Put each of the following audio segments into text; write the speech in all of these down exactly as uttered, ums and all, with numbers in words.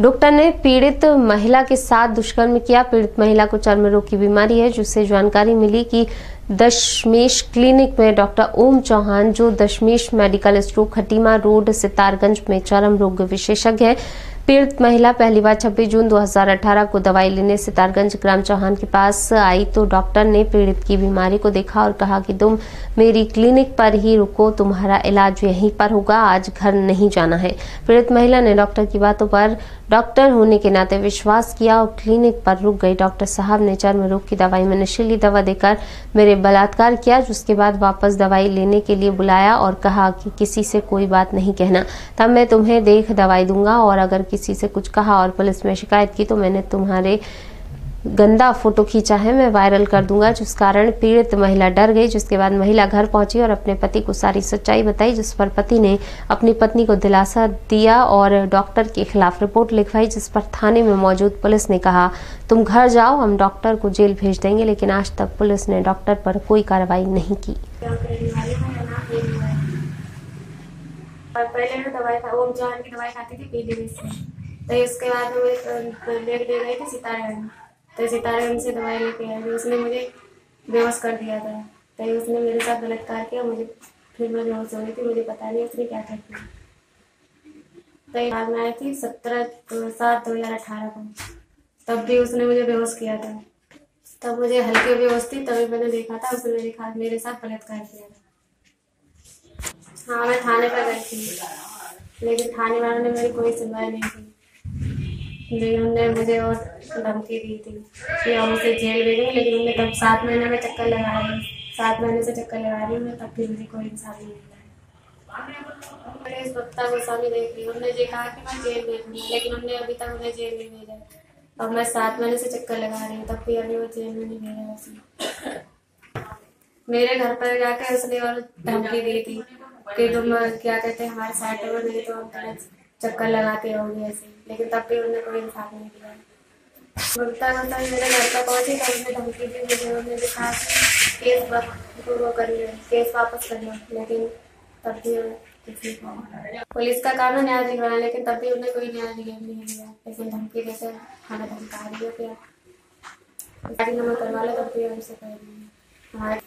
Doctor ने पीड़ित महिला के साथ दुष्कर्म किया। पीड़ित महिला को चर्म रोग की बीमारी है, जिससे जानकारी मिली कि दशमेश क्लिनिक में डॉक्टर ओम चौहान, जो Dashmesh medical store Khatima road Sitarganj में चर्म रोग विशेषज्ञ है। पीड़ित महिला पहली बार छब्बीस जून दो हज़ार अठारह को दवाई लेने सितारगंज ग्राम चौहान के पास आई तो डॉक्टर ने पीड़ित की बीमारी को देखा और कहा कि तुम मेरी क्लिनिक पर ही रुको, तुम्हारा इलाज यहीं पर होगा, आज घर नहीं जाना है। पीड़ित महिला ने डॉक्टर की बातों पर डॉक्टर होने के नाते विश्वास किया और क्लिनिक पर रुक गई। डॉक्टर साहब ने चर्म रोग की दवाई में नशीली दवा देकर मेरे बलात्कार किया, जिसके बाद वापस दवाई लेने के लिए बुलाया और कहा कि किसी से कोई बात नहीं कहना, तब मैं तुम्हें देख दवाई दूंगा, और अगर किसी से कुछ कहा और पुलिस में शिकायत की तो मैंने तुम्हारे गंदा फोटो खींचा है, मैं वायरल कर दूंगा। जिस कारण पीड़ित महिला डर गई, जिसके बाद महिला घर पहुंची और अपने पति को सारी सच्चाई बताई, जिस पर पति ने अपनी पत्नी को दिलासा दिया और डॉक्टर के खिलाफ रिपोर्ट लिखवाई, जिस पर थाने में मौजूद पुलिस ने कहा तुम घर जाओ, हम डॉक्टर को जेल भेज देंगे, लेकिन आज तक पुलिस ने डॉक्टर पर कोई कार्रवाई नहीं की। पहले मैं दवाई खा ओम चौहान की दवाई खाती थी पीली में से, तो उसके बाद मैं लेकर ले गई थी सितारगंज, तो सितारगंज से दवाई लेके आई, उसने मुझे बेहोश कर दिया था, तो उसने मेरे साथ बलात्कार किया, मुझे फिर मैं बेहोश हो गई थी, मुझे पता नहीं उसने क्या कर दिया। तो बाद में आई थी सत्रह सात दो हजार अठारह को, तब भी उसने मुझे बेहोश किया था, तब मुझे हल्की बेहोश थी, तभी मैंने देखा था उसने मेरे साथ मेरे साथ बलात्कार किया था। हाँ, मैं थाने पर गई थी, लेकिन थाने वालों ने मेरी कोई सुनवाई नहीं की, लेकिन उन्होंने मुझे और धमकी दी थी कि हम उसे जेल भेजेंगे, लेकिन उन्होंने तब सात महीने में चक्कर लगा रही सात महीने से चक्कर लगा रही हूँ, तब भी मुझे कोई इंसाफ नहीं मिला। मैंने इस वक्ता को सामने देख ली, उन्होंने ये कहा कि मैं जेल भेजूँगी, लेकिन उन्होंने अभी तक उन्हें जेल नहीं भेजा। अब मैं सात महीने से चक्कर लगा रही हूँ, तब भी अभी वो जेल में नहीं भेजा। उसने मेरे घर पर जाकर उसने और धमकी दी थी कि तुम क्या कहते हैं हमारे साइड पर, नहीं तो हम चक्कर लगाते रहोगे ऐसे, लेकिन तब भी उन्होंने कोई इंसाफ नहीं किया। बोलता बोलता मेरे घर पर पहुंची, तब उन्हें धमकी दी मुझे, उन्होंने कहा केस वो कर लो, केस वापस कर लो, लेकिन तब भी पुलिस का काम है न्याय दिलवाना, लेकिन तब भी उन्हें कोई न्याय नहीं मिला। ऐसे धमकी जैसे हमें धमका रही है, फिर गाड़ी नंबर करवा लो, तब भी हमसे कर रही है।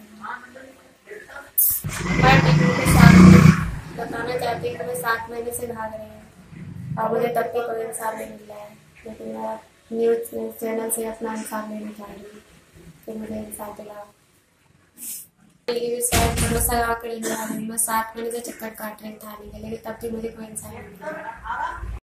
बताना चाहती हूँ कि मैं सात महीने से भाग रही हूँ और मुझे तब भी कोई इंसाफ नहीं मिला है, लेकिन मैं न्यूज चैनल से अपना इंसाफ लेना चाह रही हूँ कि मुझे इंसाफ दिलाओ। भरोसा लगा कर मैं सात महीने से चक्कर काट रही हूँ थाने के, लेकिन तब भी मुझे कोई इंसाफ नहीं मिला।